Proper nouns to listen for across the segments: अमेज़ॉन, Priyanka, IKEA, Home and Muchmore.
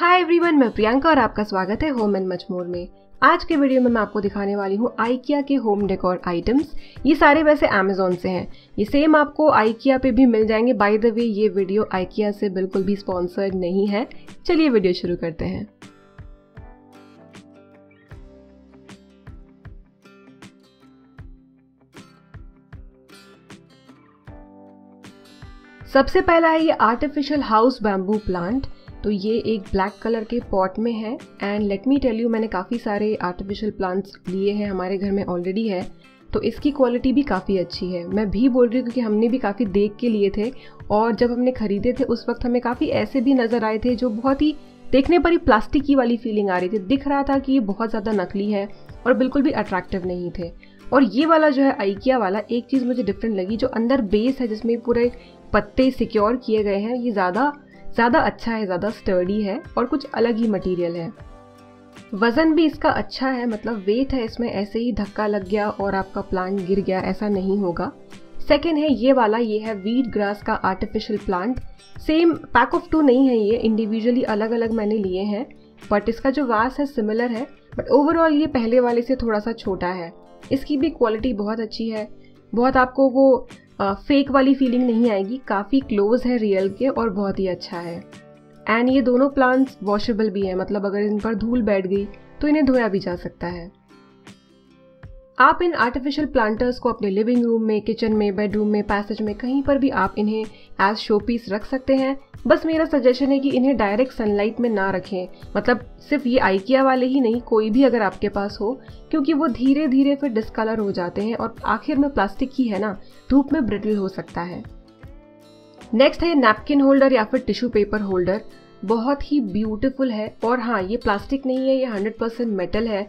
Hi everyone, मैं प्रियंका और आपका स्वागत है होम एंड मचमोर में। आज के वीडियो में मैं आपको दिखाने वाली हूँ IKEA के होम डेकोर आइटम्स। ये सारे वैसे अमेज़ॉन से हैं, ये सेम आपको IKEA पे भी मिल जाएंगे। बाय द वे ये वीडियो IKEA से बिल्कुल भी स्पॉन्सर्ड नहीं है। चलिए वीडियो शुरू करते हैं। सबसे पहला है ये आर्टिफिशियल हाउस बैम्बू प्लांट। तो ये एक ब्लैक कलर के पॉट में है and let me tell you, मैंने काफ़ी सारे आर्टिफिशियल प्लांट्स लिए हैं, हमारे घर में ऑलरेडी है, तो इसकी क्वालिटी भी काफ़ी अच्छी है। मैं भी बोल रही हूँ क्योंकि हमने भी काफ़ी देख के लिए थे और जब हमने खरीदे थे उस वक्त हमें काफ़ी ऐसे भी नज़र आए थे जो बहुत ही देखने पर ही प्लास्टिक की वाली फीलिंग आ रही थी। दिख रहा था कि ये बहुत ज़्यादा नकली है और बिल्कुल भी अट्रैक्टिव नहीं थे। और ये वाला जो है IKEA वाला, एक चीज़ मुझे डिफरेंट लगी, जो अंदर बेस है जिसमें पूरे पत्ते सिक्योर किए गए हैं, ये ज़्यादा अच्छा है, ज़्यादा स्टर्डी है और कुछ अलग ही मटेरियल है। वज़न भी इसका अच्छा है, मतलब वेट है इसमें, ऐसे ही धक्का लग गया और आपका प्लांट गिर गया ऐसा नहीं होगा। सेकेंड है ये वाला, ये है वीट ग्रास का artificial plant. Same pack of two नहीं है, ये इंडिविजुअली अलग अलग मैंने लिए हैं, बट इसका जो वास है सिमिलर है, बट ओवरऑल ये पहले वाले से थोड़ा सा छोटा है। इसकी भी क्वालिटी बहुत अच्छी है, बहुत आपको वो फेक वाली फीलिंग नहीं आएगी, काफ़ी क्लोज है रियल के और बहुत ही अच्छा है। एंड ये दोनों प्लांट्स वॉशेबल भी हैं, मतलब अगर इन पर धूल बैठ गई तो इन्हें धोया भी जा सकता है। आप इन आर्टिफिशियल प्लांटर्स को अपने लिविंग रूम में, किचन में, बेडरूम में, पैसेज में, कहीं पर भी आप इन्हें एज शो पीस रख सकते हैं। बस मेरा सजेशन है कि इन्हें डायरेक्ट सनलाइट में ना रखें, मतलब सिर्फ ये IKEA वाले ही नहीं, कोई भी अगर आपके पास हो, क्योंकि वो धीरे धीरे फिर डिस्कलर हो जाते हैं और आखिर में प्लास्टिक ही है ना, धूप में ब्रिटल हो सकता है। नेक्स्ट है नैपकिन होल्डर या फिर टिश्यू पेपर होल्डर। बहुत ही ब्यूटीफुल है और हाँ, ये प्लास्टिक नहीं है, ये 100% मेटल है।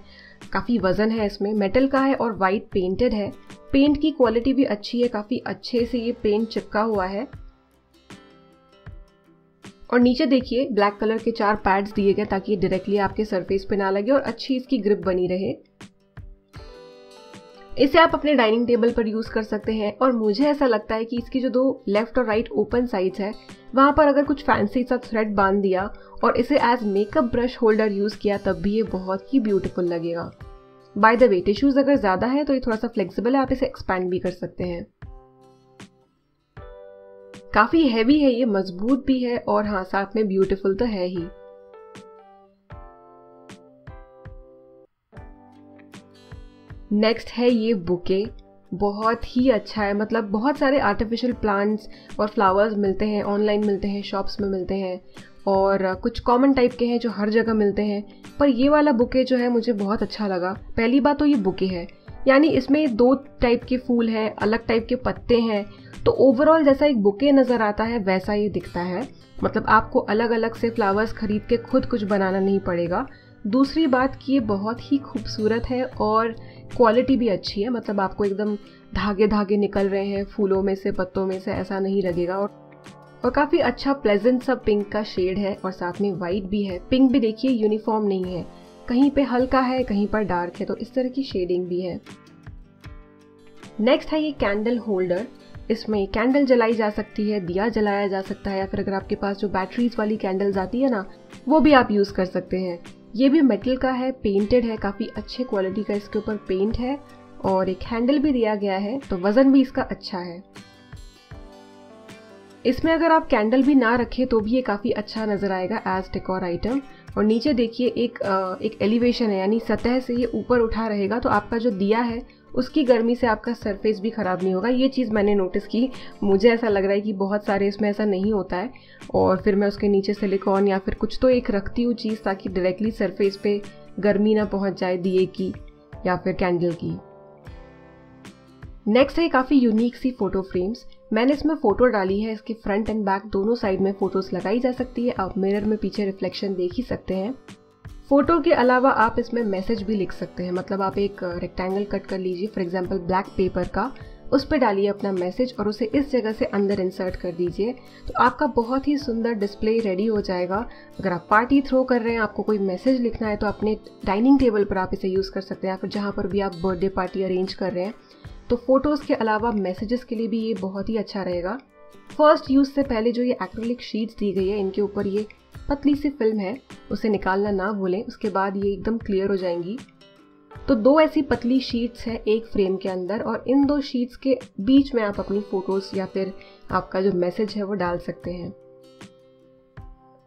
काफ़ी वज़न है इसमें, मेटल का है और वाइट पेंटेड है। पेंट की क्वालिटी भी अच्छी है, काफ़ी अच्छे से ये पेंट चिपका हुआ है। और नीचे देखिए ब्लैक कलर के 4 पैड्स दिए गए ताकि ये डायरेक्टली आपके सरफेस पे ना लगे और अच्छी इसकी ग्रिप बनी रहे। इसे आप अपने डाइनिंग टेबल पर यूज़ कर सकते हैं। और मुझे ऐसा लगता है कि इसकी जो 2 लेफ्ट और राइट ओपन साइड्स है, वहाँ पर अगर कुछ फैंसी सा थ्रेड बांध दिया और इसे as makeup brush holder use किया तब भी ये बहुत ही ब्यूटीफुल लगेगा। बाय द वे, टिश्यूज़ अगर ज़्यादा है तो ये थोड़ा सा फ्लेक्सिबल है, आप इसे एक्सपैंड भी कर सकते हैं। काफ़ी हैवी है ये, मजबूत भी है और हाँ, साथ में ब्यूटीफुल तो है ही। नेक्स्ट है ये बुके, बहुत ही अच्छा है। मतलब बहुत सारे आर्टिफिशियल प्लांट्स और फ्लावर्स मिलते हैं, ऑनलाइन मिलते हैं, शॉप्स में मिलते हैं और कुछ कॉमन टाइप के हैं जो हर जगह मिलते हैं, पर ये वाला बुके जो है मुझे बहुत अच्छा लगा। पहली बात तो ये बुके है, यानी इसमें 2 टाइप के फूल हैं, अलग टाइप के पत्ते हैं, तो ओवरऑल जैसा एक बुके नज़र आता है वैसा ये दिखता है। मतलब आपको अलग अलग से फ्लावर्स खरीद के खुद कुछ बनाना नहीं पड़ेगा। दूसरी बात कि ये बहुत ही खूबसूरत है और क्वालिटी भी अच्छी है, मतलब आपको एकदम धागे धागे निकल रहे हैं फूलों में से, पत्तों में से, ऐसा नहीं लगेगा। और काफ़ी अच्छा प्लेजेंट सा पिंक का शेड है और साथ में वाइट भी है। पिंक भी देखिए यूनिफॉर्म नहीं है, कहीं पे हल्का है, कहीं पर डार्क है, तो इस तरह की शेडिंग भी है। नेक्स्ट है ये कैंडल होल्डर। इसमें कैंडल जलाई जा सकती है, दिया जलाया जा सकता है, या फिर अगर आपके पास जो बैटरीज वाली कैंडल्स आती है ना, वो भी आप यूज़ कर सकते हैं। ये भी मेटल का है, पेंटेड है, काफ़ी अच्छे क्वालिटी का इसके ऊपर पेंट है और एक हैंडल भी दिया गया है, तो वज़न भी इसका अच्छा है। इसमें अगर आप कैंडल भी ना रखें तो भी ये काफ़ी अच्छा नज़र आएगा एज डेकोर आइटम। और नीचे देखिए एक एलिवेशन है, यानी सतह से ये ऊपर उठा रहेगा, तो आपका जो दिया है उसकी गर्मी से आपका सरफेस भी ख़राब नहीं होगा। ये चीज़ मैंने नोटिस की, मुझे ऐसा लग रहा है कि बहुत सारे इसमें ऐसा नहीं होता है। और फिर मैं उसके नीचे सिलिकॉन या फिर कुछ तो एक रखती हूँ चीज़ ताकि डायरेक्टली सरफेस पे गर्मी ना पहुँच जाए दिए की या फिर कैंडल की। नेक्स्ट है काफ़ी यूनिक सी फ़ोटो फ्रेम्स। मैंने इसमें फ़ोटो डाली है, इसके फ्रंट एंड बैक दोनों साइड में फ़ोटोज़ लगाई जा सकती है। आप मिरर में पीछे रिफ्लेक्शन देख ही सकते हैं। फ़ोटो के अलावा आप इसमें मैसेज भी लिख सकते हैं, मतलब आप एक रेक्टेंगल कट कर लीजिए फॉर एग्जांपल ब्लैक पेपर का, उस पर डालिए अपना मैसेज और उसे इस जगह से अंदर इंसर्ट कर दीजिए, तो आपका बहुत ही सुंदर डिस्प्ले रेडी हो जाएगा। अगर आप पार्टी थ्रो कर रहे हैं, आपको कोई मैसेज लिखना है, तो अपने डाइनिंग टेबल पर आप इसे यूज़ कर सकते हैं, या फिर जहाँ पर भी आप बर्थडे पार्टी अरेंज कर रहे हैं, तो फ़ोटोज़ के अलावा मैसेजेस के लिए भी ये बहुत ही अच्छा रहेगा। फर्स्ट यूज़ से पहले जो ये एक्रेलिक शीट्स दी गई है, इनके ऊपर ये पतली सी फिल्म है, उसे निकालना ना भूलें, उसके बाद ये एकदम क्लियर हो जाएंगी। तो दो ऐसी पतली शीट्स हैं एक फ्रेम के अंदर, और इन दो शीट्स के बीच में आप अपनी फ़ोटोज़ या फिर आपका जो मैसेज है वो डाल सकते हैं।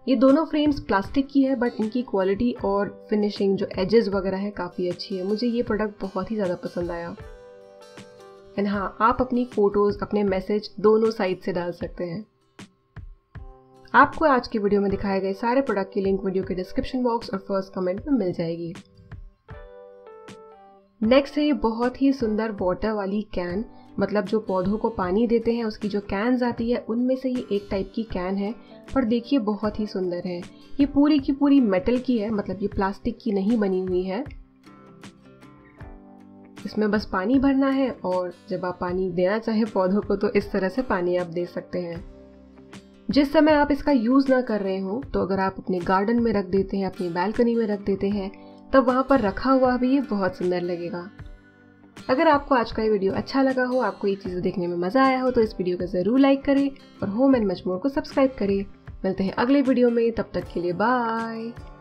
ये दोनों फ्रेम्स प्लास्टिक की है, बट इनकी क्वालिटी और फिनिशिंग जो एजेस वगैरह है काफ़ी अच्छी है। मुझे ये प्रोडक्ट बहुत ही ज़्यादा पसंद आया। एंड हाँ, आप अपनी फ़ोटोज़, अपने मैसेज दोनों साइड से डाल सकते हैं। आपको आज की वीडियो में दिखाए गए सारे प्रोडक्ट की लिंक वीडियो के डिस्क्रिप्शन बॉक्स और फर्स्ट कमेंट में मिल जाएगी। नेक्स्ट है ये बहुत ही सुंदर वाटर वाली कैन, मतलब जो पौधों को पानी देते हैं उसकी जो कैन्स आती है उनमें से ये एक टाइप की कैन है, पर देखिए बहुत ही सुंदर है। ये पूरी की पूरी मेटल की है, मतलब ये प्लास्टिक की नहीं बनी हुई है। इसमें बस पानी भरना है और जब आप पानी देना चाहें पौधों को तो इस तरह से पानी आप दे सकते हैं। जिस समय आप इसका यूज़ ना कर रहे हो, तो अगर आप अपने गार्डन में रख देते हैं, अपनी बालकनी में रख देते हैं, तब वहाँ पर रखा हुआ भी ये बहुत सुंदर लगेगा। अगर आपको आज का ये वीडियो अच्छा लगा हो, आपको ये चीज़ें देखने में मज़ा आया हो, तो इस वीडियो को ज़रूर लाइक करें और होम एंड मचमोर को सब्सक्राइब करें। मिलते हैं अगले वीडियो में, तब तक के लिए बाय।